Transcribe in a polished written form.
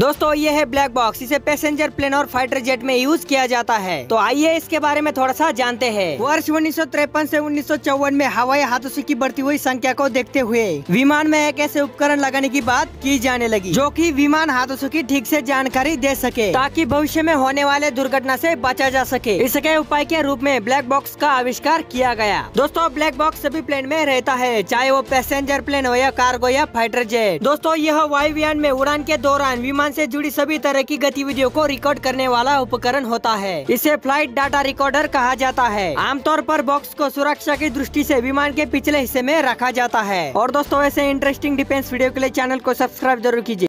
दोस्तों ये है ब्लैक बॉक्स, इसे पैसेंजर प्लेन और फाइटर जेट में यूज किया जाता है। तो आइए इसके बारे में थोड़ा सा जानते हैं। वर्ष 1953 से 1954 में हवाई हादसों की बढ़ती हुई संख्या को देखते हुए विमान में एक ऐसे उपकरण लगाने की बात की जाने लगी जो कि विमान हादसों की ठीक से जानकारी दे सके ताकि भविष्य में होने वाले दुर्घटना से बचा जा सके। इसके उपाय के रूप में ब्लैक बॉक्स का आविष्कार किया गया। दोस्तों ब्लैक बॉक्स सभी प्लेन में रहता है, चाहे वो पैसेंजर प्लेन हो या कार्गो या फाइटर जेट। दोस्तों यह वायुयान में उड़ान के दौरान विमान से जुड़ी सभी तरह की गतिविधियों को रिकॉर्ड करने वाला उपकरण होता है। इसे फ्लाइट डाटा रिकॉर्डर कहा जाता है। आमतौर पर बॉक्स को सुरक्षा की दृष्टि से विमान के पिछले हिस्से में रखा जाता है। और दोस्तों ऐसे इंटरेस्टिंग डिफेंस वीडियो के लिए चैनल को सब्सक्राइब जरूर कीजिए।